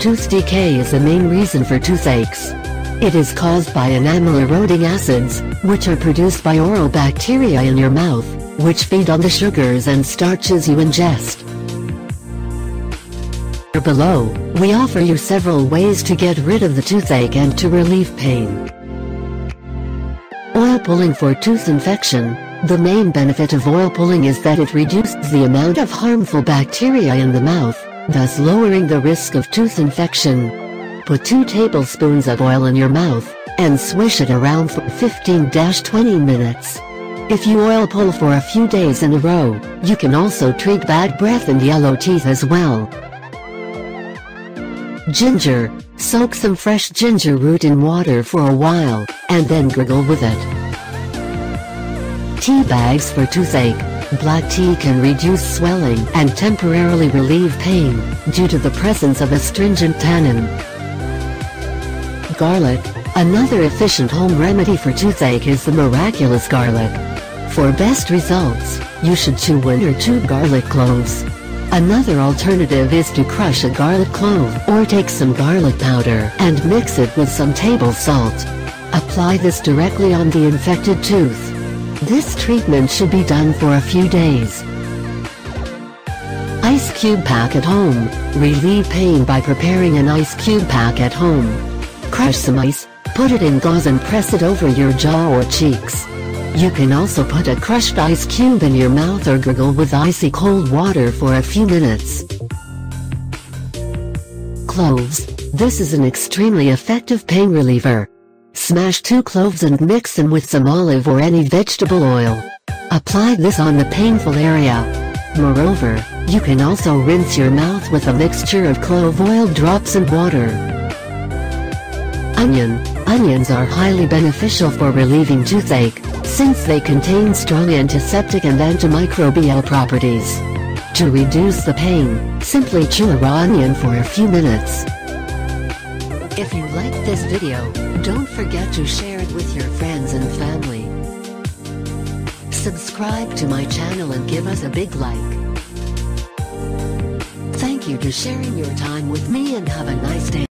Tooth decay is the main reason for toothaches. It is caused by enamel-eroding acids, which are produced by oral bacteria in your mouth, which feed on the sugars and starches you ingest. Below, we offer you several ways to get rid of the toothache and to relieve pain. Oil pulling for tooth infection. The main benefit of oil pulling is that it reduces the amount of harmful bacteria in the mouth, thus lowering the risk of tooth infection. Put 2 tablespoons of oil in your mouth, and swish it around for 15-20 minutes. If you oil pull for a few days in a row, you can also treat bad breath and yellow teeth as well. Ginger. Soak some fresh ginger root in water for a while, and then gurgle with it. Tea bags for toothache. Black tea can reduce swelling and temporarily relieve pain, due to the presence of astringent tannin. Garlic. Another efficient home remedy for toothache is the miraculous garlic. For best results, you should chew 1 or 2 garlic cloves. Another alternative is to crush a garlic clove or take some garlic powder and mix it with some table salt. Apply this directly on the infected tooth. This treatment should be done for a few days. Ice cube pack at home. Relieve pain by preparing an ice cube pack at home. Crush some ice, put it in gauze and press it over your jaw or cheeks. You can also put a crushed ice cube in your mouth or gurgle with icy cold water for a few minutes. Cloves. This is an extremely effective pain reliever. Smash 2 cloves and mix them with some olive or any vegetable oil. Apply this on the painful area. Moreover, you can also rinse your mouth with a mixture of clove oil drops and water. Onion. Onions are highly beneficial for relieving toothache, since they contain strong antiseptic and antimicrobial properties. To reduce the pain, simply chew a raw onion for a few minutes. If you liked this video, don't forget to share it with your friends and family. Subscribe to my channel and give us a big like. Thank you for sharing your time with me and have a nice day.